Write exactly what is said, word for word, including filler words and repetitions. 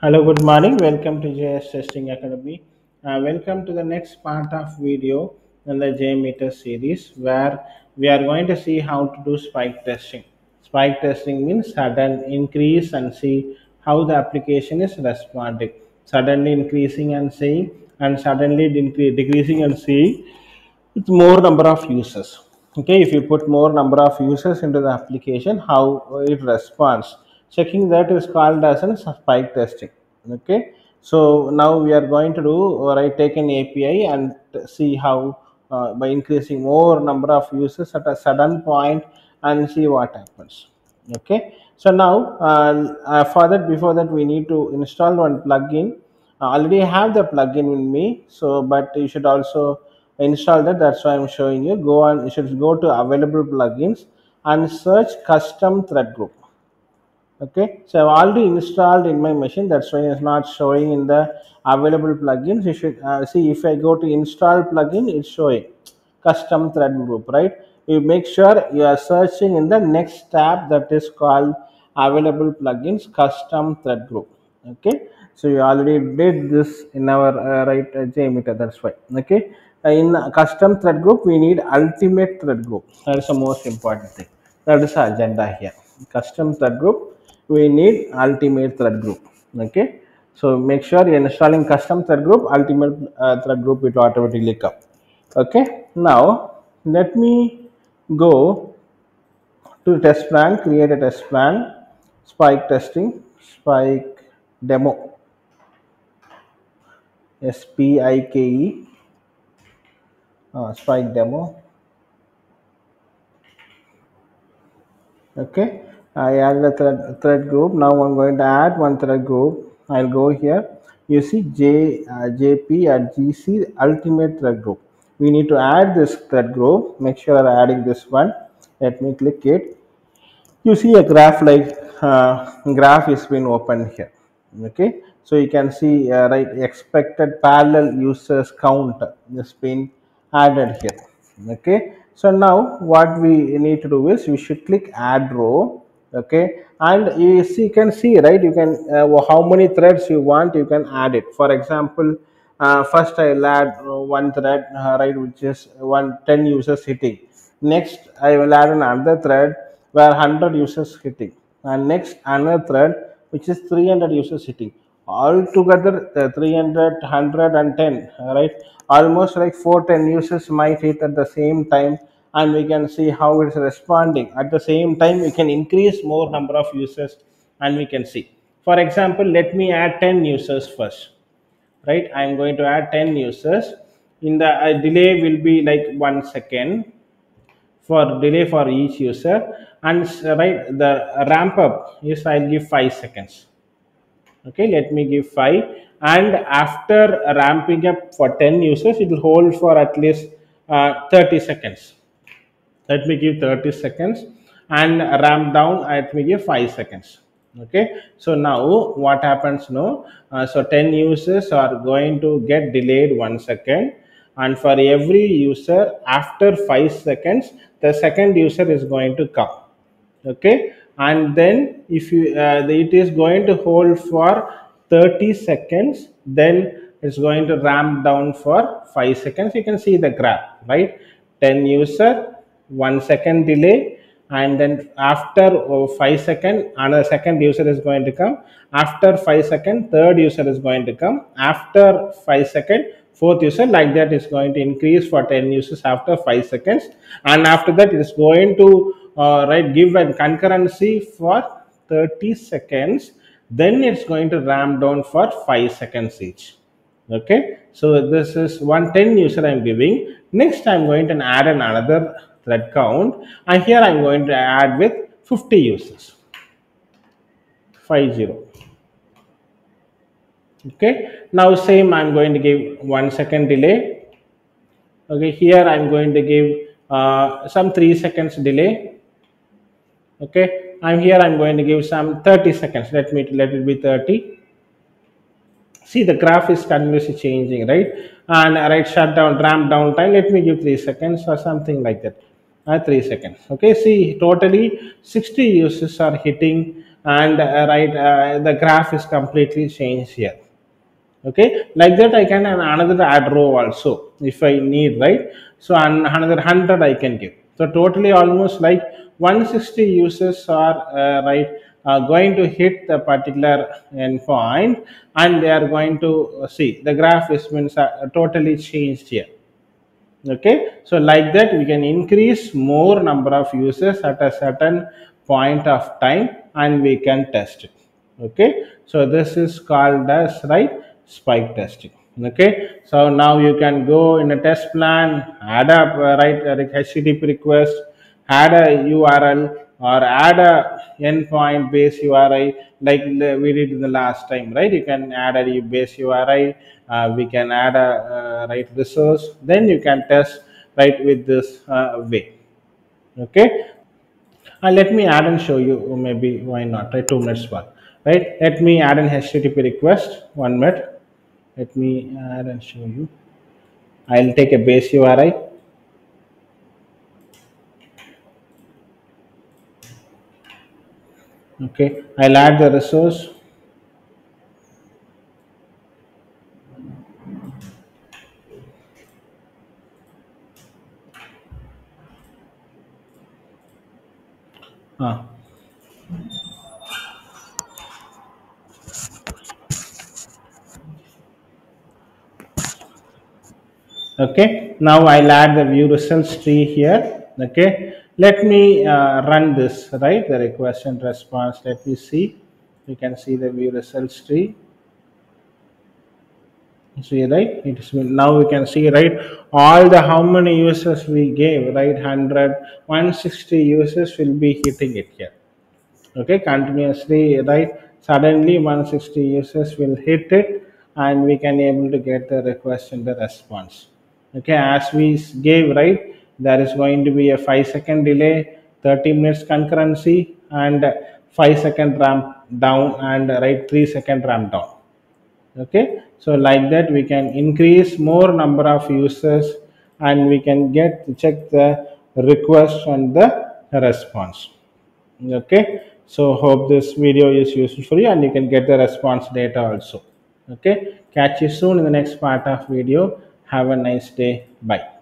Hello, good morning. Welcome to J S Testing Academy. Uh, welcome to the next part of video in the JMeter series, where we are going to see how to do spike testing. Spike testing means sudden increase and see how the application is responding. Suddenly increasing and seeing, and suddenly decreasing and seeing with more number of users. Okay, if you put more number of users into the application, how it responds. Checking that is called as a spike testing. Okay, so now we are going to do, or I take an A P I and see how uh, by increasing more number of users at a sudden point and see what happens. Okay, so now uh, uh, for that, before that we need to install one plugin. I already have the plugin with me, so but you should also install that. That's why I'm showing you. Go on, you should go to available plugins and search custom thread group. Okay, so I've already installed in my machine, that's why it's not showing in the available plugins. You should uh, see, if I go to install plugin, it's showing custom thread group, right? You make sure you are searching in the next tab that is called available plugins custom thread group. Okay, so you already did this in our uh, right uh, JMeter, that's why. Okay, uh, in custom thread group, we need ultimate thread group. That's the most important thing. That is our agenda here. Custom thread group. We need ultimate thread group. Okay, so make sure you're installing custom thread group. Ultimate uh, thread group will automatically come. Okay, now let me go to test plan, create a test plan, spike testing, spike demo, S P I K E, uh, spike demo. Okay, I add the thread, thread group. Now I'm going to add one thread group. I'll go here. You see J, uh, J P at G C ultimate thread group. We need to add this thread group. Make sure I'm adding this one. Let me click it. You see a graph like uh, graph is been opened here. Okay, so you can see uh, right expected parallel users count is been added here. Okay, so now what we need to do is we should click add row. Okay, and you see, you can see, right, you can uh, how many threads you want, you can add it. For example, uh, first I'll add one thread, uh, right, which is one ten users hitting. Next I will add another thread where one hundred users hitting, and next another thread which is three hundred users hitting. All together uh, three hundred, one hundred and ten, right, almost like four ten users might hit at the same time. And we can see how it's responding. At the same time, we can increase more number of users and we can see. For example, let me add ten users first, right? I'm going to add ten users. In the uh, delay will be like one second for delay for each user, and uh, right, the ramp up is I'll give five seconds. Okay, let me give five, and after ramping up for ten users, it will hold for at least uh, thirty seconds. Let me give thirty seconds, and ramp down, let me give five seconds. Okay, so now what happens now? Uh, so ten users are going to get delayed one second, and for every user after five seconds, the second user is going to come. Okay, and then if you, uh, it is going to hold for thirty seconds, then it's going to ramp down for five seconds. You can see the graph, right? ten user, one second delay, and then after oh, five second another second user is going to come. After five second, third user is going to come. After five second, fourth user, like that is going to increase for ten users after five seconds, and after that it is going to uh, right give a concurrency for thirty seconds. Then it's going to ramp down for five seconds each. Okay, so this is one ten user I'm giving. Next, I'm going to add another thread count, and here I'm going to add with fifty users, fifty. Okay, now same, I'm going to give one second delay. Okay, here I'm going to give uh, some three seconds delay. Okay, I'm here I'm going to give some thirty seconds. Let me let it be thirty. See, the graph is continuously changing, right? And right, shutdown, ramp down time, let me give three seconds or something like that. Uh, three seconds. Okay, see, totally sixty users are hitting and uh, right uh, the graph is completely changed here. Okay, like that I can add another add row also if I need, right? So and another one hundred I can give. So totally almost like one hundred sixty users are uh, right uh, going to hit the particular endpoint, and they are going to see the graph is means uh, totally changed here. Okay, so like that we can increase more number of users at a certain point of time, and we can test it. Okay, so this is called as right spike testing. Okay, so now you can go in a test plan, add a right H T T P request, add a U R L, or add a endpoint base U R I like we did in the last time, right? You can add a base U R I, uh, we can add a uh, right resource, then you can test right with this uh, way. Okay, uh, let me add and show you, maybe why not, right? Two minutes back, right? Let me add an H T T P request, one minute, let me add and show you. I'll take a base U R I. Okay, I'll add the resource. Ah. Okay, now I'll add the view results tree here. Okay, let me uh, run this, right, the request and response. Let me see, you can see the view results tree. See, right, it is now we can see, right, all the how many users we gave, right? One hundred, one hundred sixty users will be hitting it here. Okay, continuously, right? Suddenly one hundred sixty users will hit it, and we can able to get the request and the response. Okay, as we gave, right, there is going to be a five second delay, thirty minutes concurrency, and five second ramp down, and right three second ramp down. Okay, so like that we can increase more number of users, and we can get to check the request and the response. Okay, so hope this video is useful for you, and you can get the response data also. Okay, catch you soon in the next part of video. Have a nice day. Bye.